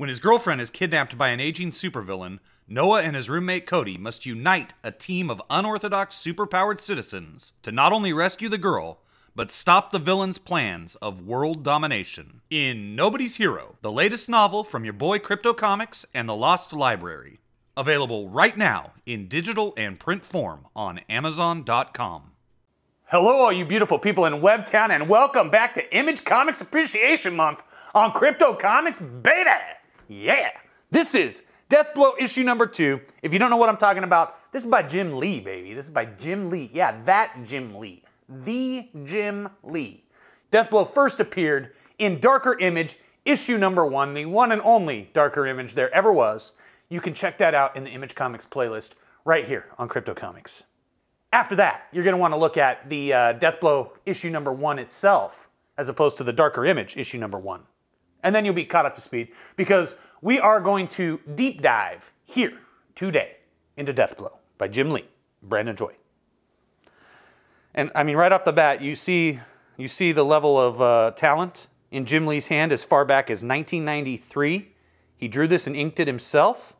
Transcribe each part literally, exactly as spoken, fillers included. When his girlfriend is kidnapped by an aging supervillain, Noah and his roommate Cody must unite a team of unorthodox superpowered citizens to not only rescue the girl, but stop the villain's plans of world domination. In Nobody's Hero, the latest novel from your boy Crypto Comics and The Lost Library. Available right now in digital and print form on Amazon dot com. Hello all you beautiful people in Webtown, and welcome back to Image Comics Appreciation Month on Crypto Comics Beta. Yeah, this is Deathblow issue number two. If you don't know what I'm talking about, this is by Jim Lee, baby. This is by Jim Lee. Yeah, that Jim Lee. The Jim Lee. Deathblow first appeared in Darker Image, issue number one, the one and only Darker Image there ever was. You can check that out in the Image Comics playlist right here on Crypto Comics. After that, you're going to want to look at the uh, Deathblow issue number one itself, as opposed to the Darker Image issue number one. And then you'll be caught up to speed, because we are going to deep dive here today into Deathblow by Jim Lee, Brandon Joy. And I mean, right off the bat, you see, you see the level of uh, talent in Jim Lee's hand as far back as nineteen ninety-three. He drew this and inked it himself.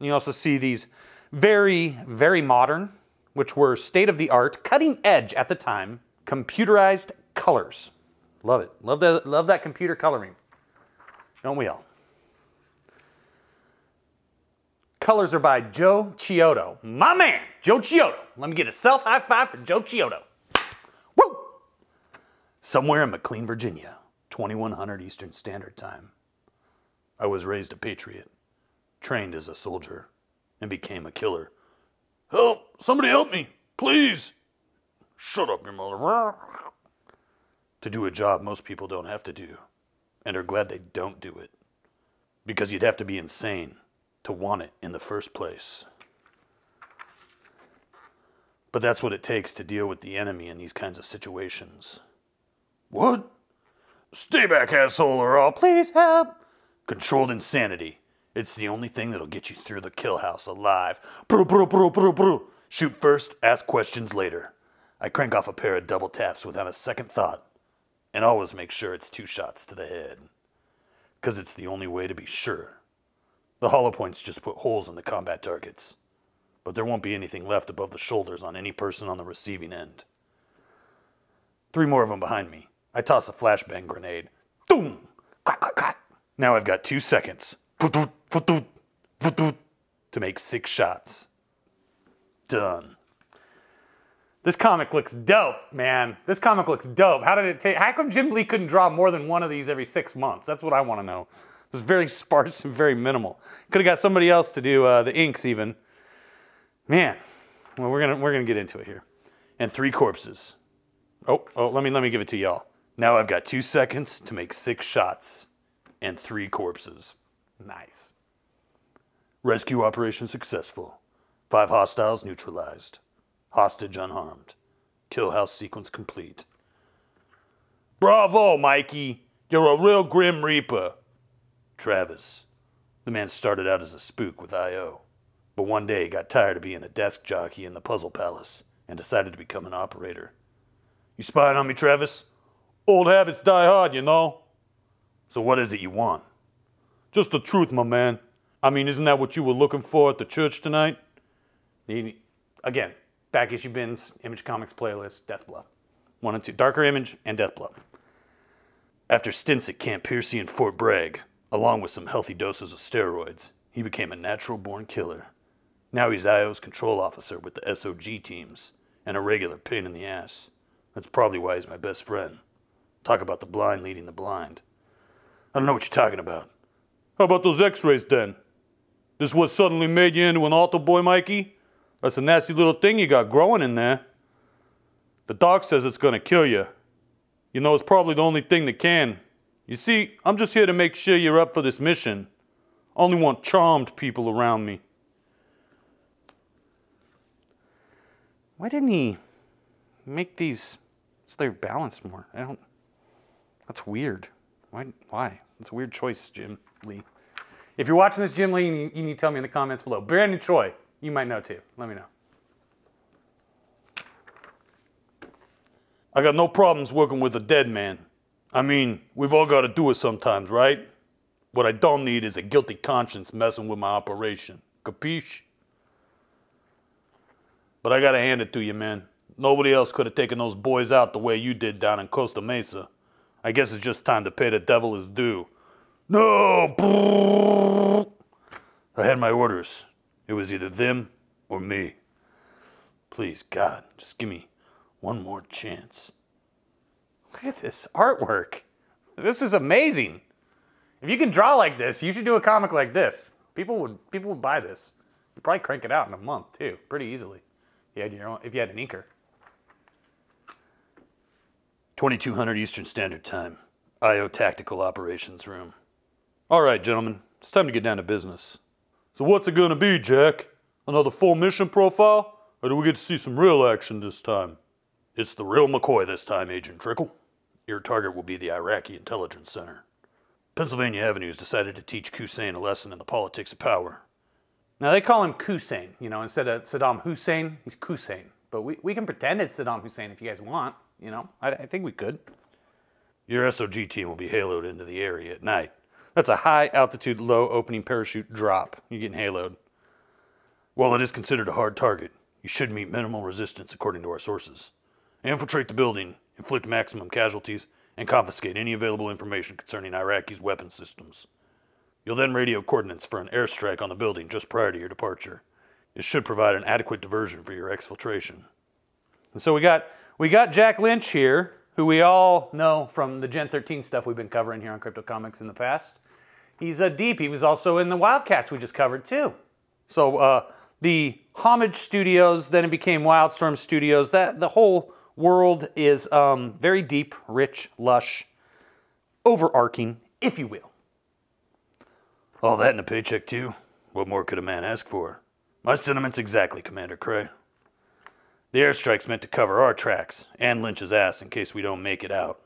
And you also see these very, very modern, which were state-of-the-art, cutting-edge at the time, computerized colors. Love it. Love that, love that computer coloring. Don't we all? Colors are by Joe Chiodo. My man, Joe Chiodo. Let me get a self-high five for Joe Chiodo. Woo! Somewhere in McLean, Virginia, twenty-one hundred Eastern Standard Time, I was raised a patriot, trained as a soldier, and became a killer. Help! Somebody help me! Please! Shut up, your mother. To do a job most people don't have to do, and are glad they don't do it, because you'd have to be insane to want it in the first place. But that's what it takes to deal with the enemy in these kinds of situations. What? Stay back, asshole, or I'll please help. Controlled insanity. It's the only thing that'll get you through the kill house alive. Brr, brr, brr, brr, brr. Shoot first, ask questions later. I crank off a pair of double taps without a second thought, and always make sure it's two shots to the head, because it's the only way to be sure. The hollow points just put holes in the combat targets, but there won't be anything left above the shoulders on any person on the receiving end. Three more of them behind me. I toss a flashbang grenade. Boom! Clack, clack, clack. Now I've got two seconds to make six shots. Done. This comic looks dope, man. This comic looks dope. How did it take? How come Jim Lee couldn't draw more than one of these every six months? That's what I want to know. It's very sparse and very minimal. Could have got somebody else to do uh, the inks even. Man, well, we're gonna we're gonna get into it here. And three corpses. Oh, oh, let me let me give it to y'all. Now I've got two seconds to make six shots, and three corpses. Nice. Rescue operation successful. Five hostiles neutralized. Hostage unharmed. Kill house sequence complete. Bravo, Mikey! You're a real grim reaper. Travis. The man started out as a spook with I O, but one day got tired of being a desk jockey in the Puzzle Palace and decided to become an operator. You spying on me, Travis? Old habits die hard, you know. So what is it you want? Just the truth, my man. I mean, isn't that what you were looking for at the church tonight? Again, back issue bins, Image Comics playlist, Deathblow. One and two, Darker Image and Deathblow. After stints at Camp Piercy and Fort Bragg, along with some healthy doses of steroids, he became a natural-born killer. Now he's I O's control officer with the S O G teams, and a regular pain in the ass. That's probably why he's my best friend. Talk about the blind leading the blind. I don't know what you're talking about. How about those x-rays, then? This what suddenly made you into an altar boy, Mikey? That's a nasty little thing you got growing in there. The doc says it's gonna kill you. You know, it's probably the only thing that can. You see, I'm just here to make sure you're up for this mission. I only want charmed people around me. Why didn't he make these so they're balanced more? I don't... That's weird. Why? Why? That's a weird choice, Jim Lee. If you're watching this, Jim Lee, you need, you need to tell me in the comments below. Brandon Joy. You might know too. Let me know. I got no problems working with a dead man. I mean, we've all got to do it sometimes, right? What I don't need is a guilty conscience messing with my operation. Capiche? But I gotta hand it to you, man. Nobody else could have taken those boys out the way you did down in Costa Mesa. I guess it's just time to pay the devil his due. No! I had my orders. It was either them or me. Please, God, just give me one more chance. Look at this artwork. This is amazing. If you can draw like this, you should do a comic like this. People would people would buy this. You'd probably crank it out in a month, too, pretty easily. You had your own, if you had an inker. twenty-two hundred Eastern Standard Time. I O Tactical Operations Room. All right, gentlemen. It's time to get down to business. So what's it gonna be, Jack? Another full mission profile? Or do we get to see some real action this time? It's the real McCoy this time, Agent Trickle. Your target will be the Iraqi Intelligence Center. Pennsylvania Avenue has decided to teach Hussein a lesson in the politics of power. Now, they call him Hussein, you know, instead of Saddam Hussein, he's Hussein. But we, we can pretend it's Saddam Hussein if you guys want, you know. I, I think we could. Your S O G team will be haloed into the area at night. That's a high-altitude, low-opening parachute drop. You're getting haloed. While it is considered a hard target, you should meet minimal resistance according to our sources. Infiltrate the building, inflict maximum casualties, and confiscate any available information concerning Iraqi's weapon systems. You'll then radio coordinates for an airstrike on the building just prior to your departure. It should provide an adequate diversion for your exfiltration. And so we got we got Jack Lynch here, who we all know from the Gen thirteen stuff we've been covering here on Crypto Comics in the past. He's a deep. He was also in the Wildcats we just covered too. So uh, the Homage Studios, then it became Wildstorm Studios. That the whole world is um, very deep, rich, lush, overarching, if you will. All that and a paycheck, too? What more could a man ask for? My sentiments exactly, Commander Cray. The airstrike's meant to cover our tracks and Lynch's ass in case we don't make it out.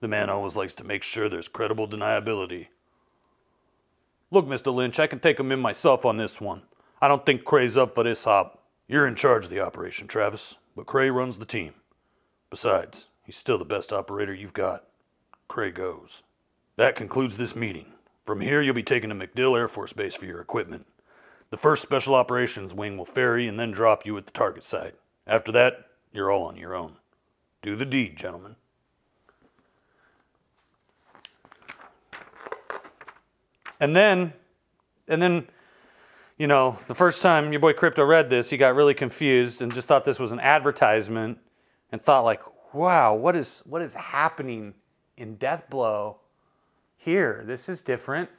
The man always likes to make sure there's credible deniability. Look, Mister Lynch, I can take him in myself on this one. I don't think Cray's up for this hop. You're in charge of the operation, Travis, but Cray runs the team. Besides, he's still the best operator you've got. Cray goes. That concludes this meeting. From here, you'll be taken to MacDill Air Force Base for your equipment. The first Special Operations Wing will ferry and then drop you at the target site. After that, you're all on your own. Do the deed, gentlemen. And then, and then, you know, the first time your boy Crypto read this, he got really confused and just thought this was an advertisement and thought like, wow, what is, what is happening in Deathblow? Here, this is different.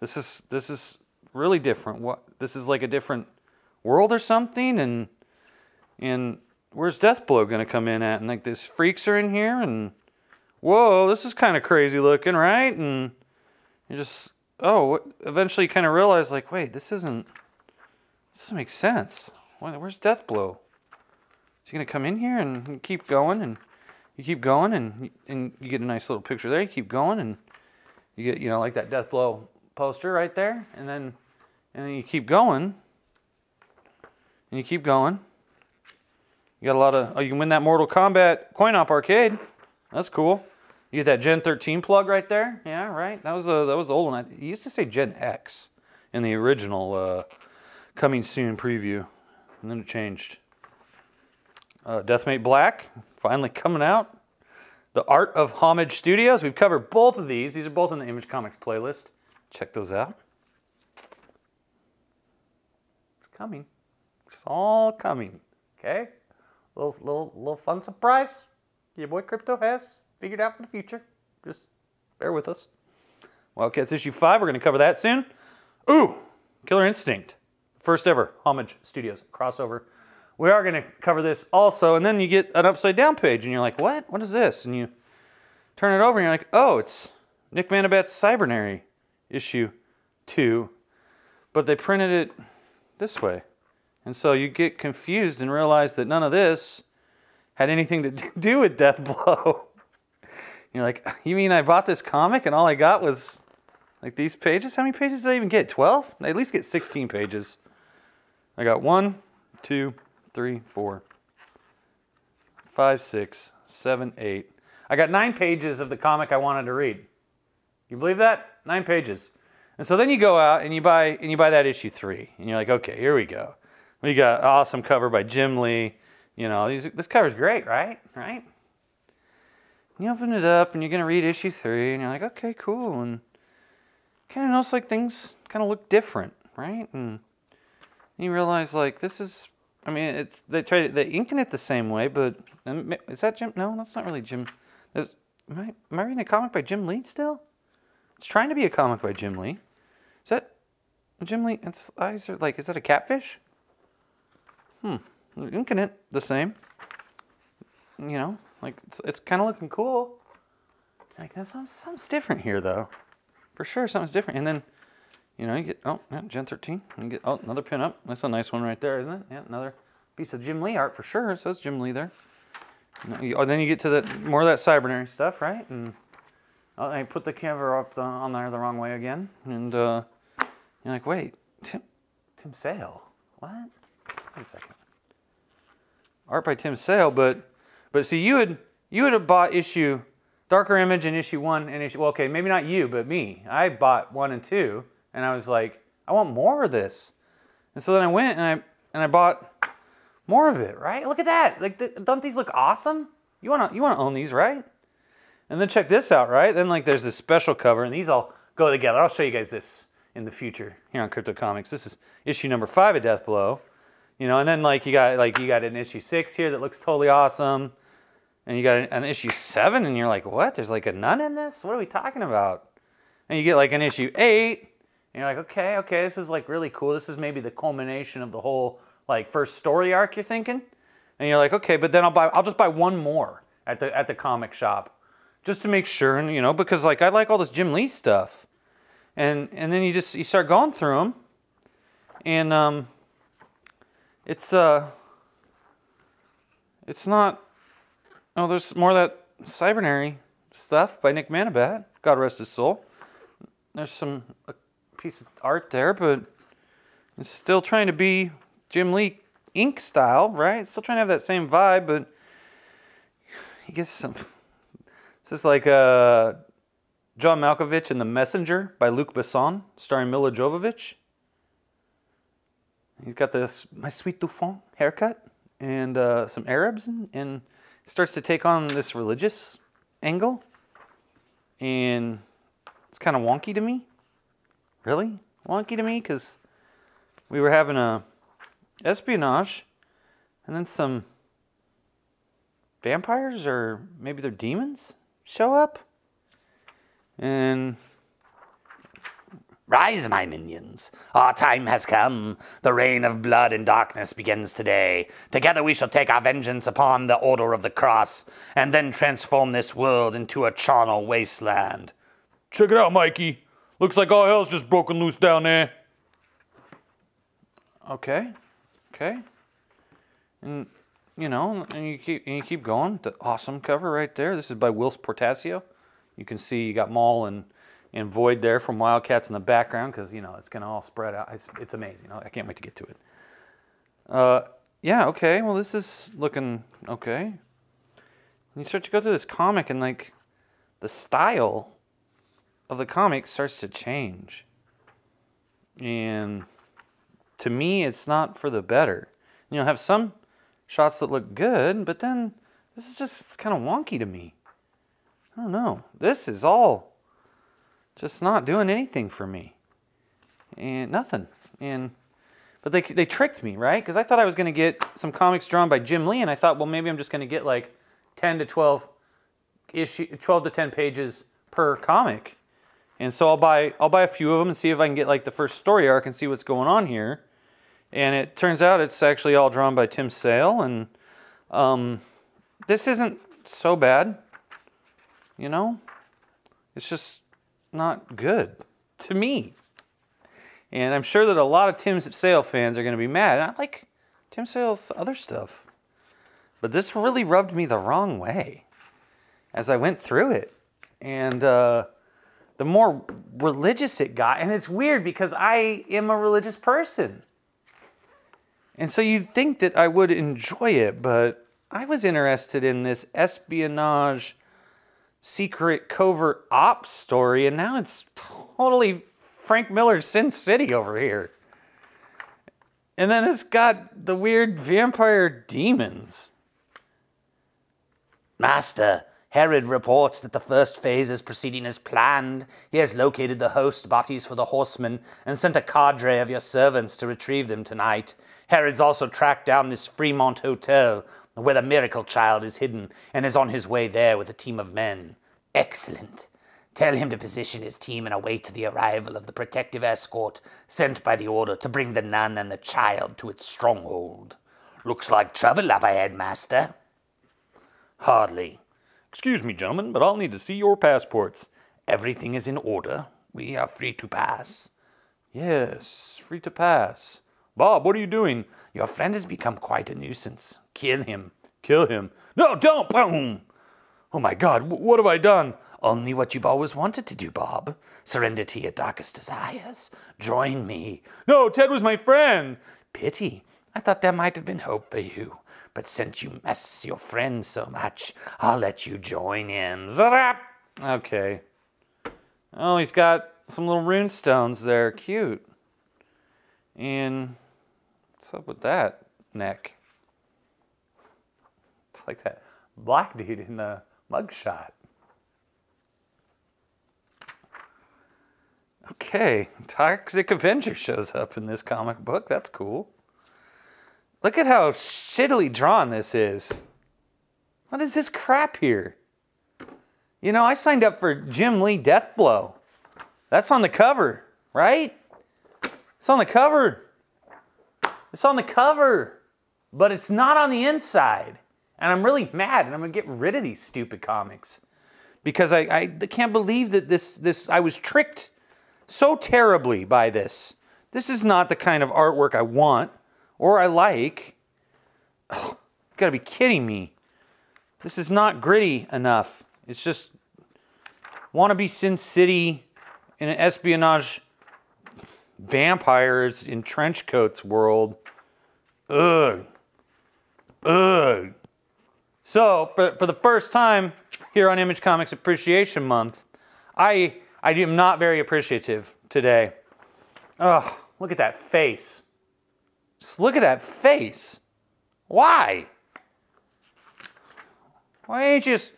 This is this is really different. What this is like a different world or something, and and where's Deathblow gonna come in at? And like these freaks are in here, and whoa, this is kind of crazy looking, right? And you just oh, eventually kind of realize like, wait, this isn't this doesn't make sense. Why, where's Deathblow? Is he gonna come in here and keep going and? You keep going, and and you get a nice little picture there. You keep going, and you get, you know, like that Deathblow poster right there, and then and then you keep going, and you keep going. You got a lot of, oh, you can win that Mortal Kombat coin op arcade. That's cool. You get that Gen thirteen plug right there. Yeah, right. That was the that was the old one. It used to say Gen X in the original uh, coming soon preview, and then it changed. Uh, Deathmate Black, finally coming out. The Art of Homage Studios. We've covered both of these. These are both in the Image Comics playlist. Check those out. It's coming. It's all coming. Okay? Little, little, little fun surprise your boy Crypto has figured out for the future. Just bear with us. Wildcats Issue five. We're going to cover that soon. Ooh! Killer Instinct. First ever Homage Studios crossover. We are going to cover this also, and then you get an upside-down page, and you're like, what? What is this? And you turn it over, and you're like, oh, it's Nick Manabat's Cybernary issue two, but they printed it this way. And so you get confused and realize that none of this had anything to do with Deathblow. You're like, you mean I bought this comic, and all I got was like these pages? How many pages did I even get? twelve? I at least get sixteen pages. I got one, two... three, four, five, six, seven, eight. I got nine pages of the comic I wanted to read. Can you believe that? Nine pages. And so then you go out and you buy and you buy that issue three, and you're like, okay, here we go. We got an awesome cover by Jim Lee. You know, these, this cover's great, right? Right? And you open it up and you're gonna read issue three, and you're like, okay, cool. And kind of notice like things kind of look different, right? And you realize like this is, I mean, it's they try they inking it the same way, but is that Jim? No, that's not really Jim. That's, am I, am I reading a comic by Jim Lee still? It's trying to be a comic by Jim Lee. Is that Jim Lee? Its eyes are like, is that a catfish? Hmm. Inking it the same. You know, like it's, it's kind of looking cool. Like that's something, something's different here though. For sure, something's different. And then, you know, you get oh, yeah, Gen thirteen. You get oh, another pin up. That's a nice one right there, isn't it? Yeah, another piece of Jim Lee art for sure. It says Jim Lee there. And you, or then you get to the more of that Cybernary stuff, right? And oh, I put the cover up the, on there the wrong way again, and uh, you're like, wait, Tim, Tim Sale? What? Wait a second. Art by Tim Sale, but but see, you would you would have bought issue Darker Image and issue one and issue. Well, okay, maybe not you, but me. I bought one and two, and I was like, I want more of this, and so then I went and I and I bought more of it. Right? Look at that! Like, the, don't these look awesome? You wanna you wanna own these, right? And then check this out, right? Then like there's this special cover, and these all go together. I'll show you guys this in the future here on Crypto Comics. This is issue number five of Deathblow, you know. And then like you got like you got an issue six here that looks totally awesome, and you got an, an issue seven, and you're like, what? There's like a nun in this? What are we talking about? And you get like an issue eight, and you're like, okay, okay, this is like really cool. This is maybe the culmination of the whole like first story arc you're thinking, and you're like, okay, but then I'll buy I'll just buy one more at the at the comic shop. Just to make sure, and you know, because like I like all this Jim Lee stuff, and and then you just you start going through them, and um, it's uh, it's not. Oh, there's more of that Cybernary stuff by Nick Manabat. God rest his soul. There's some a piece of art there, but it's still trying to be Jim Lee ink style, right? It's still trying to have that same vibe, but you get some. This is like uh, John Malkovich and The Messenger by Luc Besson, starring Mila Jovovich. He's got this My Sweet Dufon haircut and uh, some Arabs, and, and starts to take on this religious angle. And it's kind of wonky to me. Really? Wonky to me? Because we were having a espionage and then some vampires, or maybe they're demons, show up. And rise, my minions. Our time has come. The reign of blood and darkness begins today. Together we shall take our vengeance upon the Order of the Cross, and then transform this world into a charnel wasteland. Check it out, Mikey. Looks like all hell's just broken loose down there. Okay. Okay. And you know, and you keep and you keep going. The awesome cover right there. This is by Wills Portasio. You can see you got Maul and and Void there from Wildcats in the background, because you know it's gonna all spread out. It's, it's amazing. I can't wait to get to it. Uh, yeah. Okay. Well, this is looking okay. And you start to go through this comic, and like the style of the comic starts to change. And to me, it's not for the better. And you'll have some shots that look good, but then this is just kind of wonky to me. I don't know. This is all just not doing anything for me, and nothing. And but they they tricked me, right? Because I thought I was going to get some comics drawn by Jim Lee, and I thought, well, maybe I'm just going to get like ten to twelve issue, twelve to ten pages per comic, and so I'll buy I'll buy a few of them and see if I can get like the first story arc and see what's going on here. And it turns out it's actually all drawn by Tim Sale, and um, this isn't so bad, you know? It's just not good to me. And I'm sure that a lot of Tim Sale fans are going to be mad, and I like Tim Sale's other stuff. But this really rubbed me the wrong way as I went through it. And uh, the more religious it got, and it's weird because I am a religious person. And so you'd think that I would enjoy it, but I was interested in this espionage secret covert ops story, and now it's totally Frank Miller's Sin City over here. And then it's got the weird vampire demons. Master, Herod reports that the first phase is proceeding as planned. He has located the host bodies for the horsemen and sent a cadre of your servants to retrieve them tonight. Herod's also tracked down this Fremont Hotel where the miracle child is hidden and is on his way there with a team of men. Excellent. Tell him to position his team and await the arrival of the protective escort sent by the order to bring the nun and the child to its stronghold. Looks like trouble up ahead, Master. Hardly. Excuse me, gentlemen, but I'll need to see your passports. Everything is in order. We are free to pass. Yes, free to pass. Bob, what are you doing? Your friend has become quite a nuisance. Kill him. Kill him. No, don't! Boom! Oh my God, what have I done? Only what you've always wanted to do, Bob. Surrender to your darkest desires. Join me. No, Ted was my friend. Pity. I thought there might have been hope for you. But since you mess your friend so much, I'll let you join him. Zap! Okay. Oh, he's got some little runestones there. Cute. And what's up with that neck? It's like that black dude in the mugshot. Okay, Toxic Avenger shows up in this comic book. That's cool. Look at how shittily drawn this is. What is this crap here? You know, I signed up for Jim Lee Deathblow. That's on the cover, right? It's on the cover. It's on the cover, but it's not on the inside. And I'm really mad, and I'm gonna get rid of these stupid comics because I, I can't believe that this this I was tricked so terribly by this. This is not the kind of artwork I want or I like. Oh, you gotta be kidding me. This is not gritty enough. It's just wannabe Sin City in an espionage vampires in trench coats world. Ugh. Ugh. So, for, for the first time here on Image Comics Appreciation Month, I, I am not very appreciative today. Ugh, look at that face. Just look at that face. Why? Why didn't you just,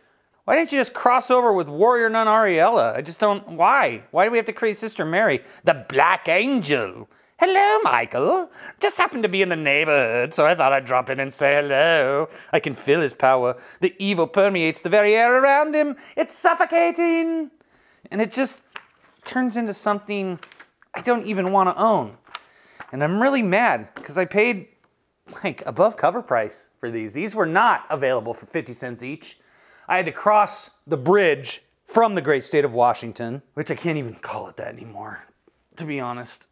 why didn't you just cross over with Warrior Nun Ariella? I just don't, why? Why do we have to create Sister Mary? The Black Angel. Hello, Michael. Just happened to be in the neighborhood, so I thought I'd drop in and say hello. I can feel his power. The evil permeates the very air around him. It's suffocating. And it just turns into something I don't even want to own. And I'm really mad because I paid like above cover price for these. These were not available for fifty cents each. I had to cross the bridge from the great state of Washington, which I can't even call it that anymore, to be honest.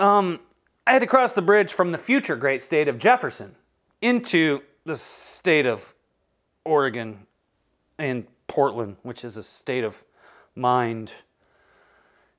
Um, I had to cross the bridge from the future great state of Jefferson into the state of Oregon and Portland, which is a state of mind.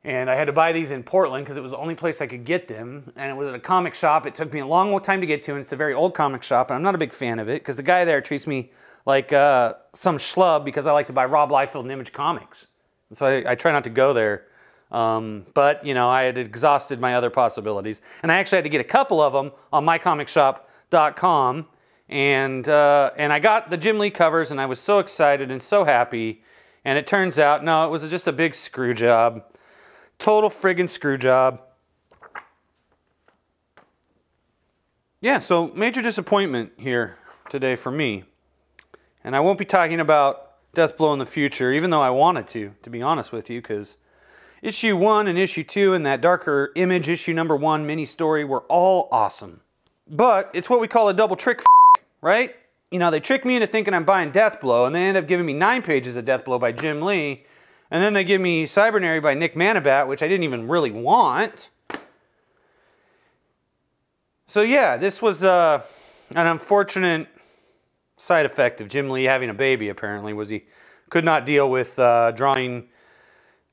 And I had to buy these in Portland because it was the only place I could get them. And it was at a comic shop. It took me a long time to get to, and it's a very old comic shop. And I'm not a big fan of it because the guy there treats me like uh, some schlub because I like to buy Rob Liefeld and Image Comics. And so I, I try not to go there. Um, but, you know, I had exhausted my other possibilities. And I actually had to get a couple of them on my comic shop dot com. And, uh, and I got the Jim Lee covers, and I was so excited and so happy. And it turns out, no, it was just a big screw job. Total friggin' screw job. Yeah, so major disappointment here today for me. And I won't be talking about Deathblow in the future, even though I wanted to, to be honest with you, because issue one and issue two and that Darker Image issue number one mini story were all awesome. But it's what we call a double trick, right? You know, they trick me into thinking I'm buying Deathblow, and they end up giving me nine pages of Deathblow by Jim Lee, and then they give me Cybernary by Nick Manabat, which I didn't even really want. So yeah, this was uh, an unfortunate side effect of Jim Lee having a baby, apparently, was he could not deal with uh, drawing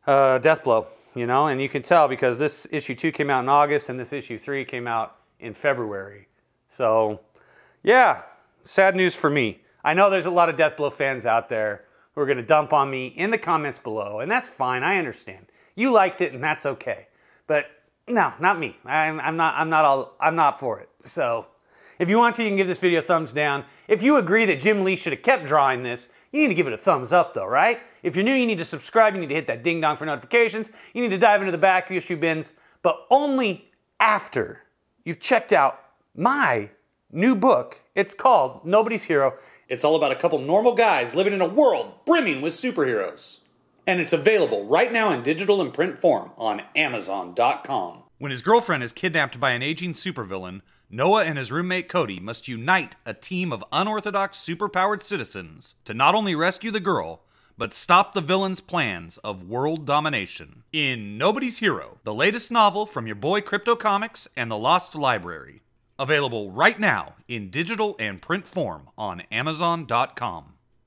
Uh, Deathblow, you know, and you can tell because this issue two came out in August and this issue three came out in February. So, yeah, sad news for me. I know there's a lot of Deathblow fans out there who are going to dump on me in the comments below, and that's fine. I understand. You liked it, and that's okay. But no, not me. I'm, I'm not. I'm not all. I'm not for it. So, if you want to, you can give this video a thumbs down. If you agree that Jim Lee should have kept drawing this, you need to give it a thumbs up, though, right? If you're new, you need to subscribe. You need to hit that ding dong for notifications. You need to dive into the back of issue bins, but only after you've checked out my new book. It's called Nobody's Hero. It's all about a couple normal guys living in a world brimming with superheroes. And it's available right now in digital and print form on Amazon dot com. When his girlfriend is kidnapped by an aging supervillain, Noah and his roommate Cody must unite a team of unorthodox superpowered citizens to not only rescue the girl, but stop the villain's plans of world domination. In Nobody's Hero, the latest novel from your boy Crypto Comics and The Lost Library. Available right now in digital and print form on Amazon dot com.